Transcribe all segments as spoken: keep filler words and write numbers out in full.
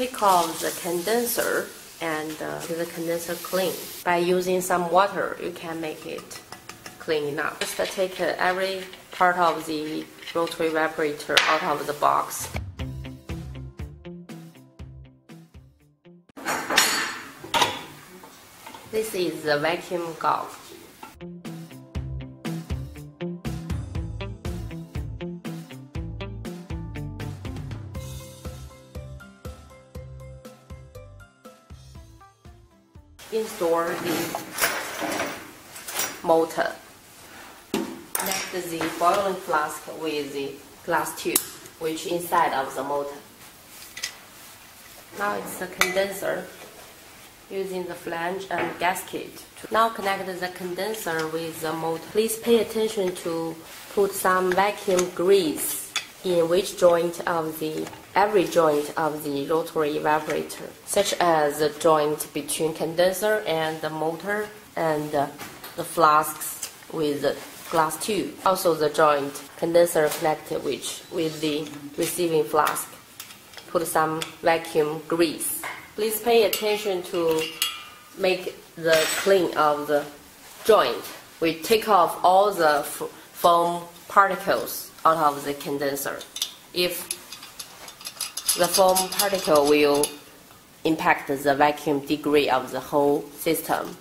take off the condenser and uh, keep the condenser clean. By using some water, you can make it clean enough. Just take uh, every part of the rotary evaporator out of the box. This is the vacuum gauge. Install the motor. Next is the boiling flask with the glass tube, which is inside of the motor. Now it's the condenser using the flange and gasket. Now connect the condenser with the motor. Please pay attention to put some vacuum grease in which joint of the every joint of the rotary evaporator, such as the joint between condenser and the motor and the flasks with the glass tube. Also the joint condenser connected with, with the receiving flask. Put some vacuum grease. Please pay attention to make the clean of the joint. We take off all the foam particles out of the condenser. If the foam particle will impact the vacuum degree of the whole system.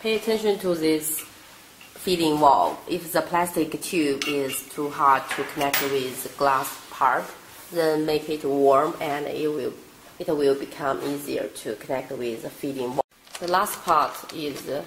Pay attention to this feeding valve. If the plastic tube is too hot to connect with the glass part, then make it warm and it will it will become easier to connect with the feeding valve. The last part is the